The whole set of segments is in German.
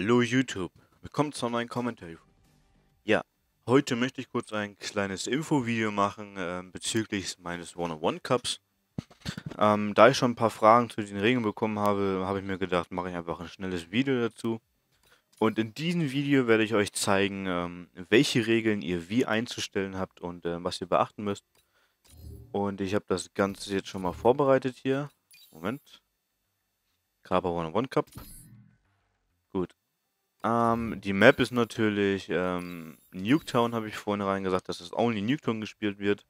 Hallo YouTube, willkommen zu einem neuen Kommentar. Ja, heute möchte ich kurz ein kleines Infovideo machen bezüglich meines One-on-One-Cups. Da ich schon ein paar Fragen zu den Regeln bekommen habe, habe ich mir gedacht, mache ich einfach ein schnelles Video dazu. Und in diesem Video werde ich euch zeigen, welche Regeln ihr wie einzustellen habt und was ihr beachten müsst. Und ich habe das Ganze jetzt schon mal vorbereitet hier. Moment. CaPeRRR One-on-One-Cup. Gut. Die Map ist natürlich Nuketown, habe ich vorhin rein gesagt, dass es only Nuketown gespielt wird.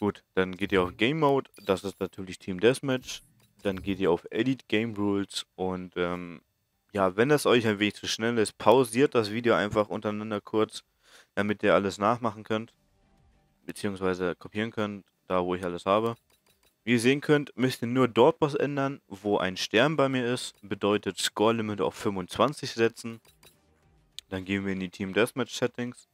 Gut, dann geht ihr auf Game Mode, das ist natürlich Team Deathmatch. Dann geht ihr auf Edit Game Rules und ja, wenn das euch ein wenig zu schnell ist, pausiert das Video einfach untereinander kurz, damit ihr alles nachmachen könnt, beziehungsweise kopieren könnt, da wo ich alles habe. Wie ihr sehen könnt, müsst ihr nur dort was ändern, wo ein Stern bei mir ist. Bedeutet Score Limit auf 25 setzen. Dann gehen wir in die Team Deathmatch Settings.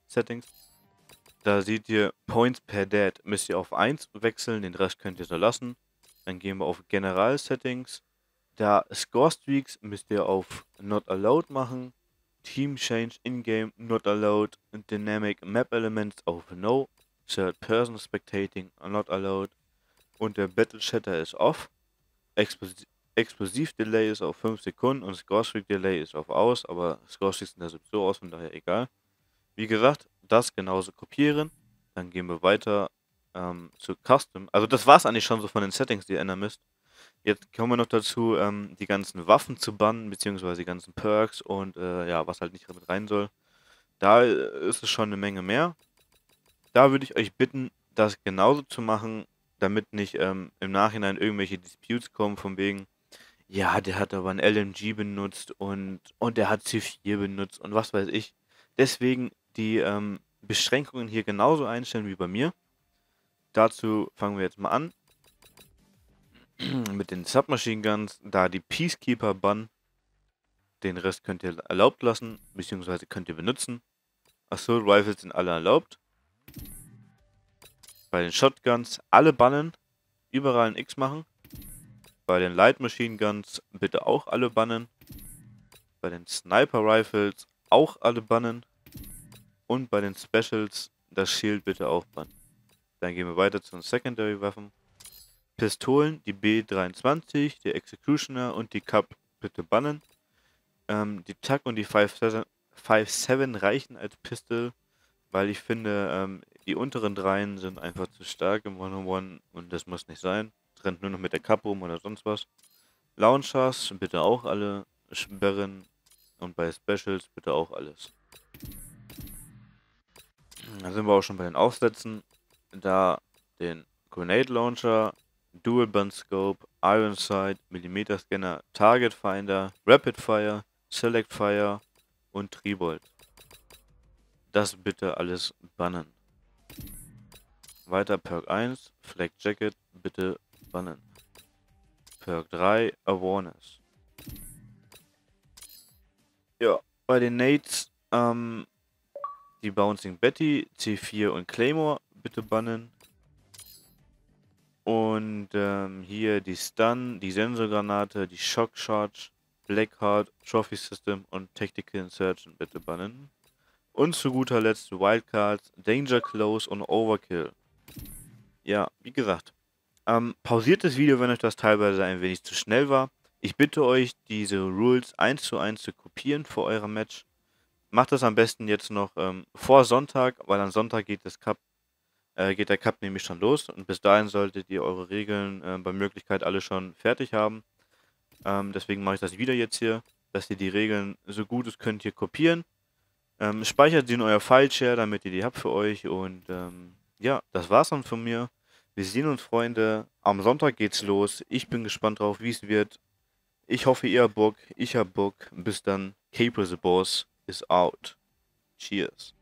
Da seht ihr Points per Dead. Müsst ihr auf 1 wechseln, den Rest könnt ihr so lassen. Dann gehen wir auf General Settings. Da Score Streaks müsst ihr auf Not Allowed machen. Team Change In-Game Not Allowed. Dynamic Map Elements auf No. Third Person Spectating Not Allowed. Und der Battle Shatter ist off. Explosiv-Delay ist auf 5 Sekunden und Score-Streak-Delay ist auf aus, aber Score-Streaks sind da sowieso aus, von daher egal. Wie gesagt, das genauso kopieren. Dann gehen wir weiter zu Custom. Also das war es eigentlich schon so von den Settings, die ihr ändern müsst. Jetzt kommen wir noch dazu, die ganzen Waffen zu bannen, beziehungsweise die ganzen Perks und ja, was halt nicht mit rein soll. Da ist es schon eine Menge mehr. Da würde ich euch bitten, das genauso zu machen, damit nicht im Nachhinein irgendwelche Disputes kommen von wegen, ja, der hat aber ein LMG benutzt und der hat C4 benutzt und was weiß ich. Deswegen die Beschränkungen hier genauso einstellen wie bei mir. Dazu fangen wir jetzt mal an mit den Submachine Guns, da die Peacekeeper bannen. Den Rest könnt ihr erlaubt lassen, beziehungsweise könnt ihr benutzen. Assault Rifles sind alle erlaubt. Bei den Shotguns alle bannen, überall ein X machen. Bei den Light Machine Guns bitte auch alle bannen. Bei den Sniper Rifles auch alle bannen. Und bei den Specials das Shield bitte auch bannen. Dann gehen wir weiter zu den Secondary Waffen. Pistolen, die B23, die Executioner und die CaP bitte bannen. Die Tac und die 5-7 reichen als Pistol, weil ich finde, die unteren dreien sind einfach zu stark im One-on-One und das muss nicht sein. Trennt nur noch mit der CaP rum oder sonst was. Launchers bitte auch alle sperren und bei Specials bitte auch alles. Da sind wir auch schon bei den Aufsätzen. Da den Grenade Launcher, Dual-Band-Scope, Ironside, Millimeter Scanner, Target Finder, Rapid Fire, Select Fire und Tribolt. Das bitte alles bannen. Weiter Perk 1, Flag Jacket, bitte bannen. Perk 3, Awareness. Ja, bei den Nades, die Bouncing Betty, C4 und Claymore, bitte bannen. Und hier die Stun, die Sensorgranate, die Shock Charge, Blackheart, Trophy System und Tactical Insertion, bitte bannen. Und zu guter Letzt Wildcards, Danger Close und Overkill. Ja, wie gesagt, pausiert das Video, wenn euch das teilweise ein wenig zu schnell war. Ich bitte euch, diese Rules 1:1 zu kopieren für euer Match. Macht das am besten jetzt noch vor Sonntag, weil am Sonntag geht das geht der Cup nämlich schon los. Und bis dahin solltet ihr eure Regeln bei Möglichkeit alle schon fertig haben. Deswegen mache ich das wieder jetzt hier, dass ihr die Regeln so gut es könnt hier kopieren. Speichert sie in euer File-Share, damit ihr die habt für euch. Und ja, das war's dann von mir. Wir sehen uns, Freunde. Am Sonntag geht's los. Ich bin gespannt drauf, wie es wird. Ich hoffe, ihr habt Bock. Ich hab Bock. Bis dann. CaPeRRR the Boss is out. Cheers.